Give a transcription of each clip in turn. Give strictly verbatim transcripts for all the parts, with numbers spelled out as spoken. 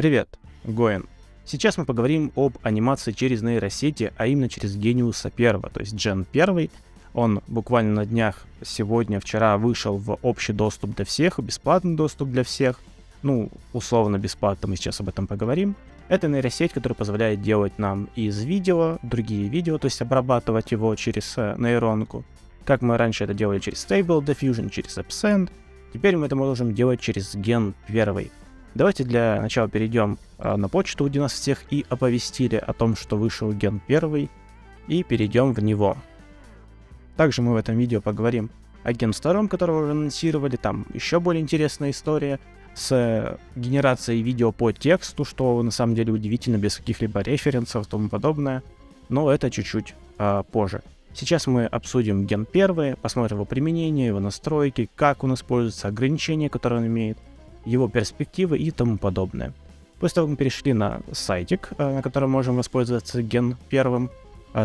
Привет, Гоин. Сейчас мы поговорим об анимации через нейросети, а именно через Гениуса первого, то есть Джен один. Он буквально на днях, сегодня, вчера вышел в общий доступ для всех, бесплатный доступ для всех. Ну, условно бесплатно, мы сейчас об этом поговорим. Это нейросеть, которая позволяет делать нам из видео другие видео, то есть обрабатывать его через нейронку. Как мы раньше это делали через Stable Diffusion, через Absent, теперь мы это можем делать через Ген один. Давайте для начала перейдем на почту, где нас всех и оповестили о том, что вышел Ген один, и перейдем в него. Также мы в этом видео поговорим о Ген два, которого уже анонсировали, там еще более интересная история с генерацией видео по тексту, что на самом деле удивительно, без каких-либо референсов и тому подобное, но это чуть-чуть а, позже. Сейчас мы обсудим Ген один, посмотрим его применение, его настройки, как он используется, ограничения, которые он имеет, его перспективы и тому подобное. После того, как мы перешли на сайтик, на котором можем воспользоваться Ген один,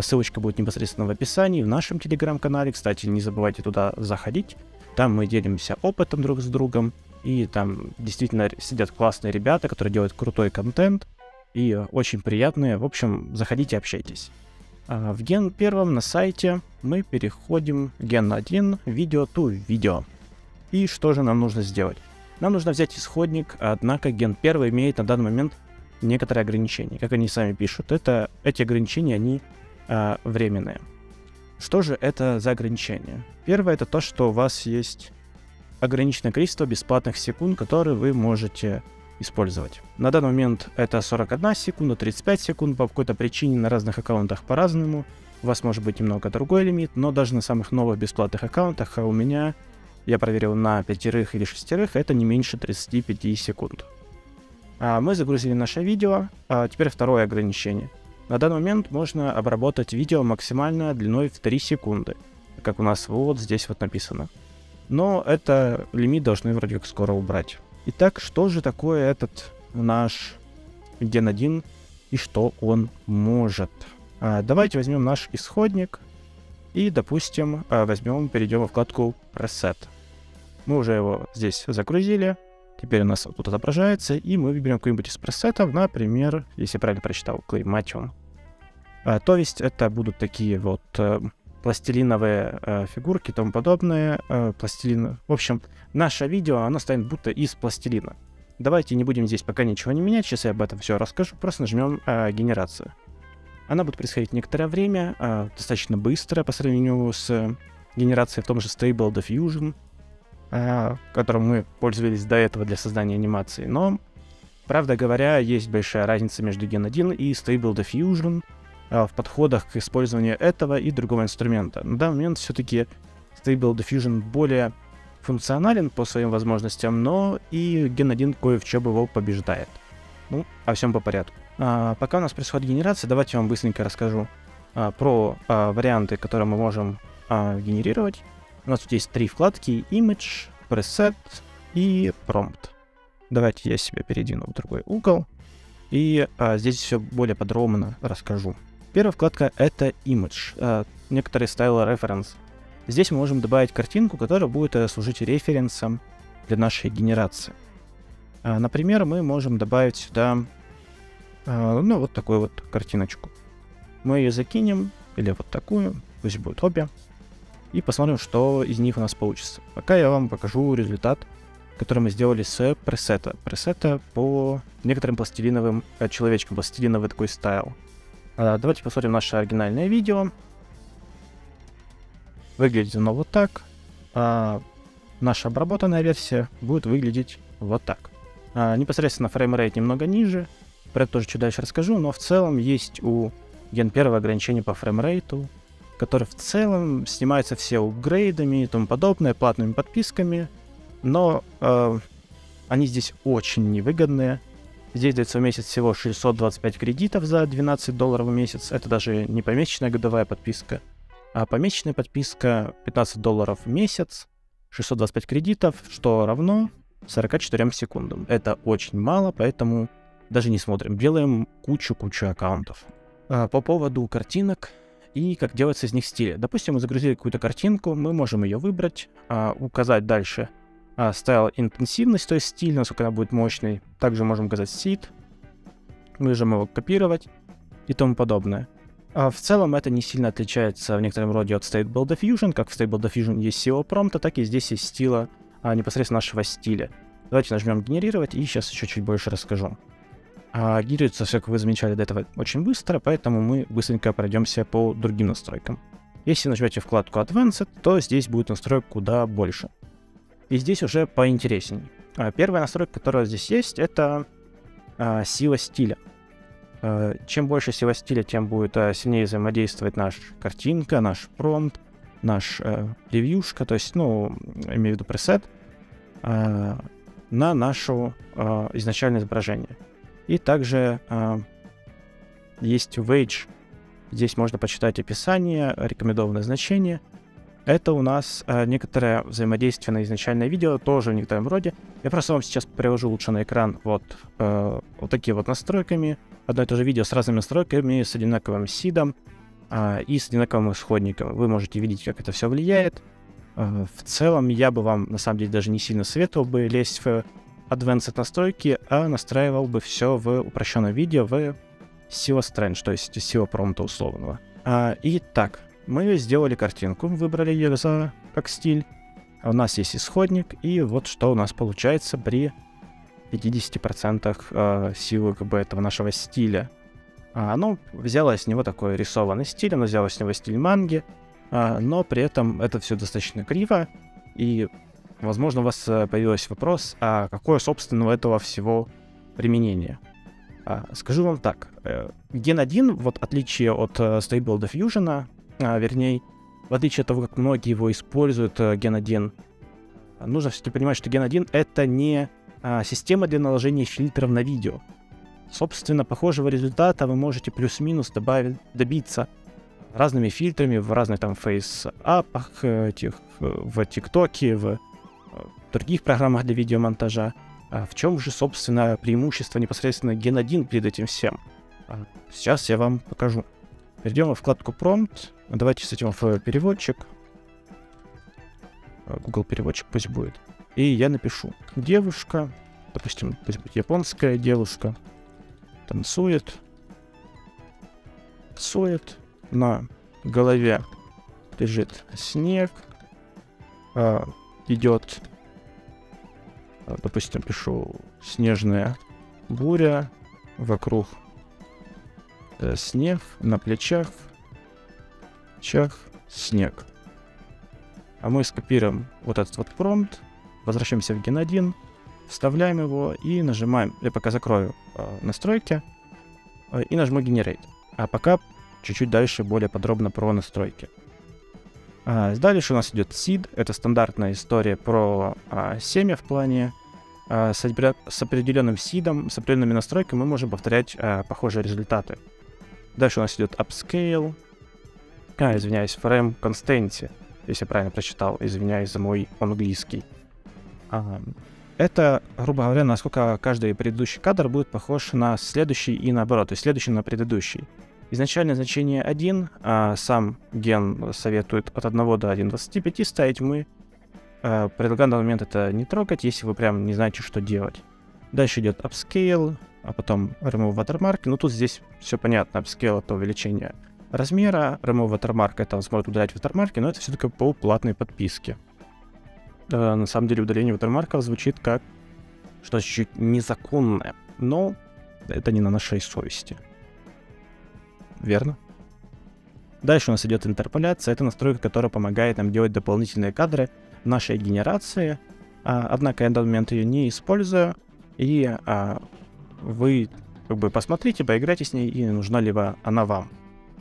ссылочка будет непосредственно в описании, в нашем телеграм-канале. Кстати, не забывайте туда заходить, там мы делимся опытом друг с другом, и там действительно сидят классные ребята, которые делают крутой контент, и очень приятные. В общем, заходите, общайтесь. В Ген один на сайте мы переходим в Ген один, видео ту видео. И что же нам нужно сделать? Нам нужно взять исходник, однако Ген один имеет на данный момент некоторые ограничения. Как они сами пишут, это, эти ограничения, они а, временные. Что же это за ограничения? Первое, это то, что у вас есть ограниченное количество бесплатных секунд, которые вы можете использовать. На данный момент это сорок одна секунда, тридцать пять секунд, по какой-то причине на разных аккаунтах по-разному. У вас может быть немного другой лимит, но даже на самых новых бесплатных аккаунтах, а у меня, я проверил на пятерых или шестерых, это не меньше тридцати пяти секунд. А мы загрузили наше видео, а теперь второе ограничение. На данный момент можно обработать видео максимально длиной в три секунды, как у нас вот здесь вот написано. Но это лимит должны вроде как скоро убрать. Итак, что же такое этот наш Ген один и что он может? А, давайте возьмем наш исходник и, допустим, возьмем, перейдем во вкладку Preset. Мы уже его здесь загрузили, теперь у нас тут отображается, и мы выберем какой-нибудь из пресетов, например, если я правильно прочитал, Клейматиум. А, то есть это будут такие вот пластилиновые э, фигурки и тому подобное, э, пластилин. В общем, наше видео, оно станет будто из пластилина. Давайте не будем здесь пока ничего не менять, сейчас я об этом все расскажу, просто нажмем э, генерацию. Она будет происходить некоторое время, э, достаточно быстро по сравнению с э, генерацией в том же Stable Diffusion, э, которым мы пользовались до этого для создания анимации, но, правда говоря, есть большая разница между Ген один и Stable Diffusion, в подходах к использованию этого и другого инструмента. На данный момент все-таки Stable Diffusion более функционален по своим возможностям, но и Ген один кое в чем его побеждает. Ну, о всем по порядку. А, пока у нас происходит генерация, давайте я вам быстренько расскажу а, про а, варианты, которые мы можем а, генерировать. У нас тут есть три вкладки: Image, Preset и Prompt. Давайте я себя передвину в другой угол, и а, здесь все более подробно расскажу. Первая вкладка — это Image, э, некоторые Style Reference. Здесь мы можем добавить картинку, которая будет э, служить референсом для нашей генерации. Э, например, мы можем добавить сюда, э, ну, вот такую вот картиночку. Мы ее закинем, или вот такую, пусть будет обе, и посмотрим, что из них у нас получится. Пока я вам покажу результат, который мы сделали с пресета. Пресета по некоторым пластилиновым э, человечкам, пластилиновый такой стайл. Давайте посмотрим наше оригинальное видео. Выглядит оно вот так. А наша обработанная версия будет выглядеть вот так. А непосредственно фреймрейт немного ниже. Про это тоже чуть дальше расскажу. Но в целом есть у Ген один ограничение по фреймрейту, который в целом снимается все апгрейдами и тому подобное, платными подписками. Но э, они здесь очень невыгодные. Здесь дается в месяц всего шестьсот двадцать пять кредитов за двенадцать долларов в месяц. Это даже не помесячная годовая подписка, а помесячная подписка пятнадцать долларов в месяц, шестьсот двадцать пять кредитов, что равно сорока четырем секундам. Это очень мало, поэтому даже не смотрим. Делаем кучу-кучу аккаунтов. По поводу картинок и как делается из них стиль. Допустим, мы загрузили какую-то картинку, мы можем ее выбрать, указать дальше стайл интенсивность, то есть стиль, насколько она будет мощной. Также можем указать сид, можем его копировать и тому подобное. А в целом это не сильно отличается в некотором роде от Stable Diffusion. Как в Stable Diffusion есть си и о промпта, так и здесь есть стила, а, непосредственно нашего стиля. Давайте нажмем генерировать, и сейчас еще чуть больше расскажу. А, генерируется все, как вы замечали до этого, очень быстро, поэтому мы быстренько пройдемся по другим настройкам. Если нажмете вкладку Advanced, то здесь будет настроек куда больше. И здесь уже поинтереснее. А, первая настройка, которая здесь есть, это а, сила стиля. А, чем больше сила стиля, тем будет а, сильнее взаимодействовать наша картинка, наш промпт, наш а, превьюшка, то есть, ну, имею в виду пресет, а, на наше а, изначальное изображение. И также а, есть Wage. Здесь можно почитать описание, рекомендованное значение. Это у нас э, некоторое взаимодействие на изначальное видео, тоже в некотором роде. Я просто вам сейчас привожу лучше на экран вот, э, вот такие вот настройками. Одно и то же видео с разными настройками, с одинаковым сидом э, и с одинаковым исходником. Вы можете видеть, как это все влияет. Э, в целом я бы вам, на самом деле, даже не сильно советовал бы лезть в Advanced настройки, а настраивал бы все в упрощенном виде, в сила Strange, то есть сила промпта условного. А, Итак, мы сделали картинку, выбрали ее за, как стиль. У нас есть исходник, и вот что у нас получается при пятидесяти процентах э, силы как бы, этого нашего стиля. А, оно взяло с него такой рисованный стиль, оно взяло с него стиль манги, а, но при этом это все достаточно криво, и, возможно, у вас появился вопрос, а какое, собственно, у этого всего применение? Скажу вам так, Gen один, вот отличие от Stable Diffusion, а, вернее, в отличие от того, как многие его используют, Gen один, нужно все-таки понимать, что Gen один это не а, система для наложения фильтров на видео. Собственно, похожего результата вы можете плюс-минус добавить, добиться разными фильтрами в разных там фейс-апах, в ТикТоке, в других программах для видеомонтажа. В чем же, собственно, преимущество непосредственно Gen один перед этим всем? Сейчас я вам покажу. Перейдем во вкладку Prompt. Давайте с этим в переводчик. Google переводчик пусть будет. И я напишу. Девушка, допустим, пусть будет японская девушка, танцует. Танцует. На голове лежит снег. Идет... Допустим, пишу снежная буря, вокруг э, снег, на плечах, плечах снег. А мы скопируем вот этот вот промпт, возвращаемся в Gen один, вставляем его и нажимаем, я пока закрою э, настройки, э, и нажму Generate. А пока чуть-чуть дальше более подробно про настройки. А, дальше у нас идет сид, это стандартная история про а, семя в плане. А, с, с определенным сидом, с определенными настройками мы можем повторять а, похожие результаты. Дальше у нас идет upscale. А, извиняюсь, frame constancy, если я правильно прочитал, извиняюсь за мой английский. А, это, грубо говоря, насколько каждый предыдущий кадр будет похож на следующий и наоборот, то есть следующий на предыдущий. Изначальное значение один, а сам ген советует от одного до одного двадцати пяти ставить. Мы а, предлагаем на данный момент это не трогать, если вы прям не знаете, что делать. Дальше идет upscale, а потом remove watermark. Ну тут здесь все понятно, upscale это увеличение размера, remove watermark это он сможет удалять watermark, но это все-таки по платной подписке. А, на самом деле удаление watermark звучит как что-то чуть-чуть незаконное, но это не на нашей совести. Верно. Дальше у нас идет интерполяция. Это настройка, которая помогает нам делать дополнительные кадры нашей генерации. А, однако я на данный момент ее не использую. И а, вы как бы посмотрите, поиграйте с ней, и нужна ли она вам.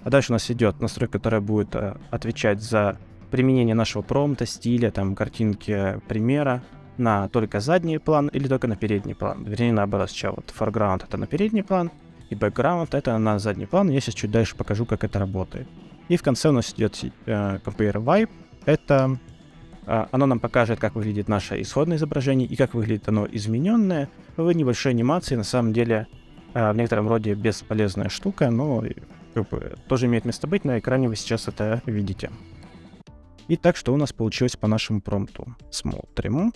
А дальше у нас идет настройка, которая будет а, отвечать за применение нашего промпта, стиля, там, картинки, примера на только задний план или только на передний план. Вернее, наоборот, сейчас вот foreground это на передний план. И бэкграунд это на задний план. Я сейчас чуть дальше покажу, как это работает. И в конце у нас идет э, Compare Vibe. Это э, оно нам покажет, как выглядит наше исходное изображение и как выглядит оно измененное. В небольшой анимации, на самом деле, э, в некотором роде бесполезная штука, но как бы, тоже имеет место быть. На экране вы сейчас это видите. Итак, что у нас получилось по нашему промпту? Смотрим.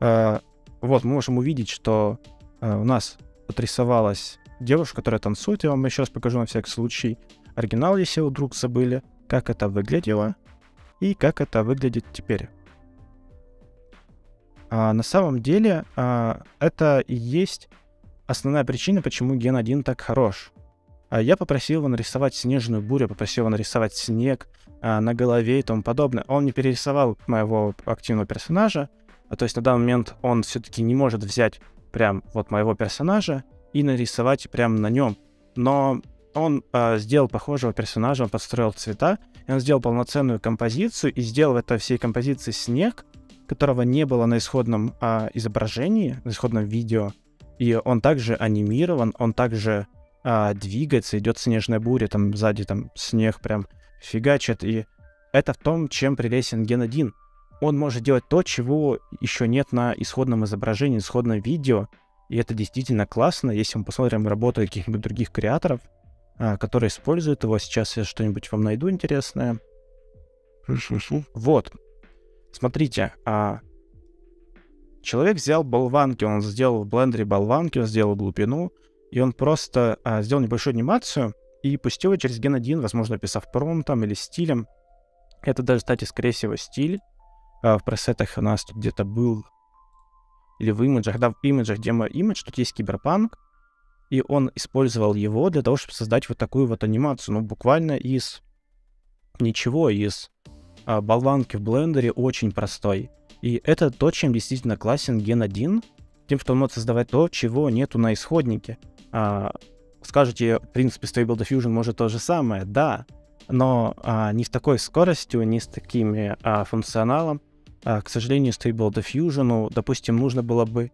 Э, вот мы можем увидеть, что э, у нас тут рисовалась девушка, которая танцует. Я вам еще раз покажу на всякий случай оригинал, если вдруг забыли, как это выглядело и как это выглядит теперь. А на самом деле а, это и есть основная причина, почему Ген один так хорош. А я попросил его нарисовать снежную бурю, попросил его нарисовать снег а, на голове и тому подобное. Он не перерисовал моего активного персонажа, а, то есть на данный момент он все-таки не может взять прям вот моего персонажа и нарисовать прям на нем. Но он а, сделал похожего персонажа, он подстроил цвета, и он сделал полноценную композицию и сделал в этой всей композиции снег, которого не было на исходном а, изображении, на исходном видео. И он также анимирован, он также а, двигается, идет снежная буря, там сзади там снег прям фигачит. И это в том, чем прелестен Ген один. Он может делать то, чего еще нет на исходном изображении, исходном видео. И это действительно классно, если мы посмотрим работу каких-нибудь других креаторов, а, которые используют его. Сейчас я что-нибудь вам найду интересное. Вот. Смотрите, а, человек взял болванки, он сделал в блендере болванки, он сделал глубину, и он просто а, сделал небольшую анимацию и пустил ее через Ген один, возможно, писав промптом или стилем. Это даже, кстати, скорее всего, стиль. А, в пресетах у нас тут где-то был, или в имиджах, да, в имиджах, демо имидж, тут есть киберпанк, и он использовал его для того, чтобы создать вот такую вот анимацию, ну, буквально из ничего, из... болванки в блендере очень простой. И это то, чем действительно классен Ген один, тем, что он может создавать то, чего нету на исходнике. А, скажете, в принципе, Stable Diffusion может то же самое, да, но а, не с такой скоростью, не с такими а, функционалом. А, к сожалению, Stable Diffusion, допустим, нужно было бы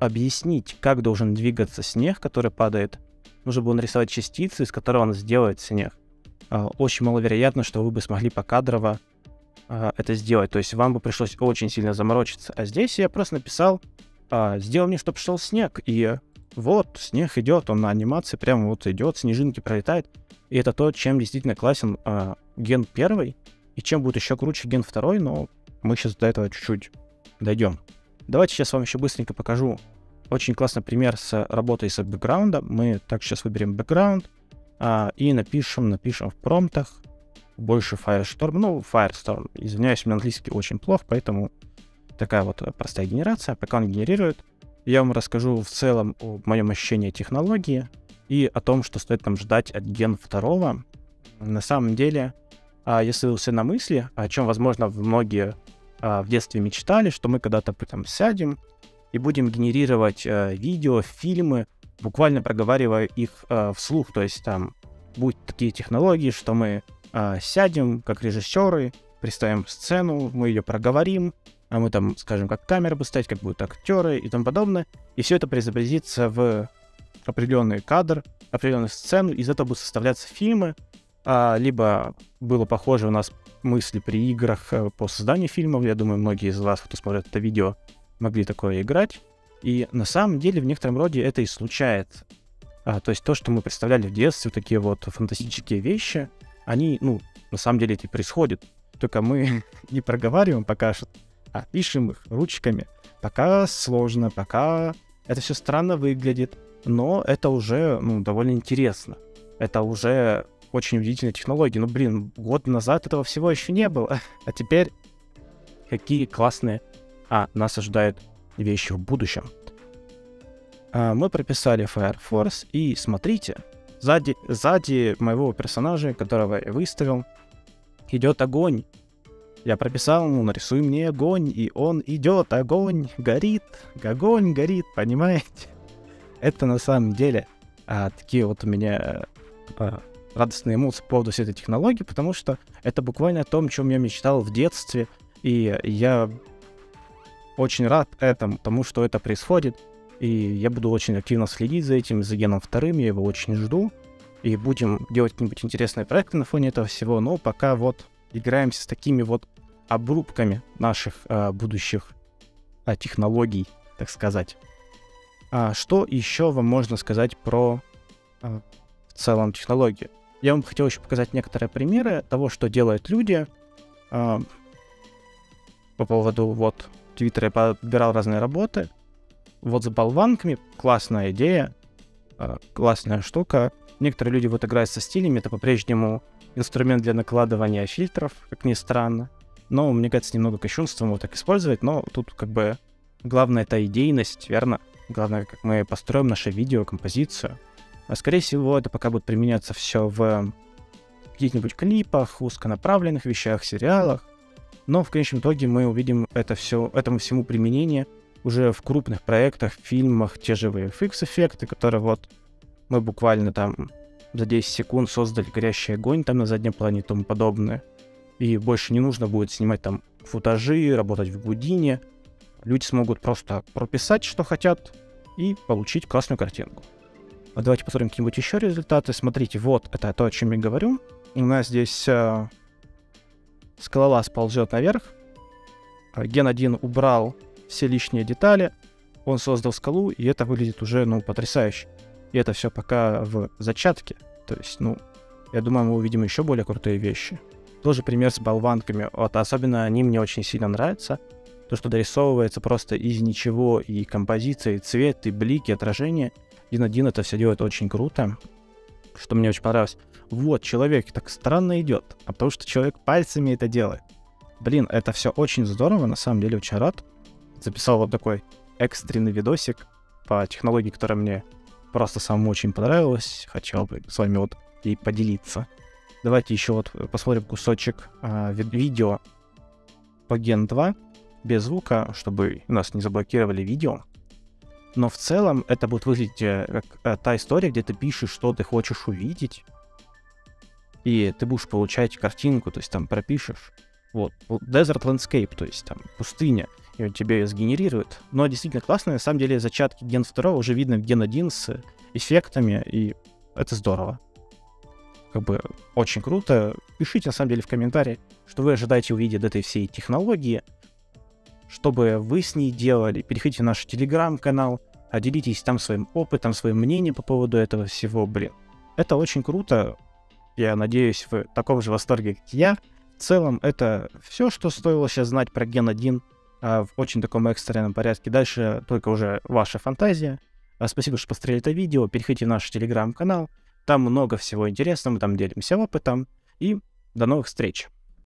объяснить, как должен двигаться снег, который падает. Нужно было нарисовать частицы, из которых он сделает снег. А, очень маловероятно, что вы бы смогли покадрово это сделать, то есть вам бы пришлось очень сильно заморочиться. А здесь я просто написал, а, сделай мне, чтобы шел снег, и вот снег идет, он на анимации прямо вот идет, снежинки пролетают, и это то, чем действительно классен а, Ген один, и чем будет еще круче Ген два, но мы сейчас до этого чуть-чуть дойдем. Давайте сейчас вам еще быстренько покажу очень классный пример с работой с бэкграундом. Мы так сейчас выберем бэкграунд а, и напишем, напишем в промптах больше Firestorm, ну, Firestorm, извиняюсь, у меня английский очень плох, поэтому такая вот простая генерация, пока он генерирует. Я вам расскажу в целом о моем ощущении технологии и о том, что стоит нам ждать от Ген два. На самом деле, я ссылался на мысли, о чем, возможно, многие в детстве мечтали, что мы когда-то там сядем и будем генерировать видео, фильмы, буквально проговаривая их вслух, то есть там будут такие технологии, что мы сядем, как режиссеры, представим сцену, мы ее проговорим, а мы там скажем, как камера будет стоять, как будут актеры и тому подобное, и все это преобразится в определенный кадр, определенную сцену, из этого будут составляться фильмы, а, либо было похоже у нас мысли при играх по созданию фильмов, я думаю, многие из вас, кто смотрит это видео, могли такое играть, и на самом деле в некотором роде это и случается, а, то есть то, что мы представляли в детстве, такие вот фантастические вещи, они, ну, на самом деле эти происходят, только мы не проговариваем пока что, а пишем их ручками. Пока сложно, пока это все странно выглядит, но это уже, ну, довольно интересно. Это уже очень удивительная технология. Ну, блин, год назад этого всего еще не было, а теперь какие классные а, нас ожидают вещи в будущем. А, мы прописали Fire Force, и смотрите, Сзади, сзади моего персонажа, которого я выставил, идет огонь. Я прописал, ну, нарисуй мне огонь, и он идет, огонь горит, огонь горит, понимаете? Это на самом деле а, такие вот у меня а, радостные эмоции по поводу всей этой технологии, потому что это буквально о том, о чем я мечтал в детстве, и я очень рад этому, тому, что это происходит. И я буду очень активно следить за этим, за Геном два, я его очень жду. И будем делать какие-нибудь интересные проекты на фоне этого всего. Но пока вот играемся с такими вот обрубками наших а, будущих а, технологий, так сказать. А, что еще вам можно сказать про а, в целом технологию? Я вам хотел еще показать некоторые примеры того, что делают люди. А, по поводу вот Твиттера я подбирал разные работы. Вот за болванками классная идея. классная штука. Некоторые люди вот играют со стилями, это по-прежнему инструмент для накладывания фильтров, как ни странно. Но, мне кажется, немного кощунством его так использовать, но тут как бы главное это идейность, верно? Главное, как мы построим наше видео, композицию. А скорее всего, это пока будет применяться все в каких-нибудь клипах, узконаправленных вещах, сериалах. Но в конечном итоге мы увидим это все, этому всему применение уже в крупных проектах, фильмах, те же ви эф экс-эффекты, которые вот мы буквально там за десять секунд создали горящий огонь там на заднем плане и тому подобное. И больше не нужно будет снимать там футажи, работать в Гудине. Люди смогут просто прописать, что хотят, и получить классную картинку. А давайте посмотрим какие-нибудь еще результаты. Смотрите, вот это то, о чем я говорю. У нас здесь э, скалолаз ползет наверх. Ген один убрал все лишние детали. Он создал скалу, и это выглядит уже, ну, потрясающе. И это все пока в зачатке. То есть, ну, я думаю, мы увидим еще более крутые вещи. Тоже пример с болванками. Вот, особенно они мне очень сильно нравятся. То, что дорисовывается просто из ничего, и композиция, и цвет, и блики, и отражение. один один это все делает очень круто. Что мне очень понравилось. Вот, человек так странно идет, а потому что человек пальцами это делает. Блин, это все очень здорово, на самом деле очень рад. Записал вот такой экстренный видосик по технологии, которая мне просто самому очень понравилась. Хотел бы с вами вот и поделиться. Давайте еще вот посмотрим кусочек а, ви видео по ген два. Без звука, чтобы нас не заблокировали видео. Но в целом это будет выглядеть как та история, где ты пишешь, что ты хочешь увидеть, и ты будешь получать картинку, то есть там пропишешь. Вот, Desert Landscape, то есть там пустыня, и он тебе ее сгенерирует. Но действительно классно, на самом деле зачатки ген два уже видно в ген один с эффектами, и это здорово. Как бы очень круто. Пишите на самом деле в комментарии, что вы ожидаете увидеть от этой всей технологии, чтобы вы с ней делали. Переходите на наш телеграм-канал, делитесь там своим опытом, своим мнением по поводу этого всего, блин. Это очень круто. Я надеюсь, вы в таком же восторге, как я. В целом, это все, что стоило сейчас знать про ген один а, в очень таком экстренном порядке. Дальше только уже ваша фантазия. А, спасибо, что посмотрели это видео. Переходите в наш телеграм-канал. Там много всего интересного, мы там делимся опытом. И до новых встреч!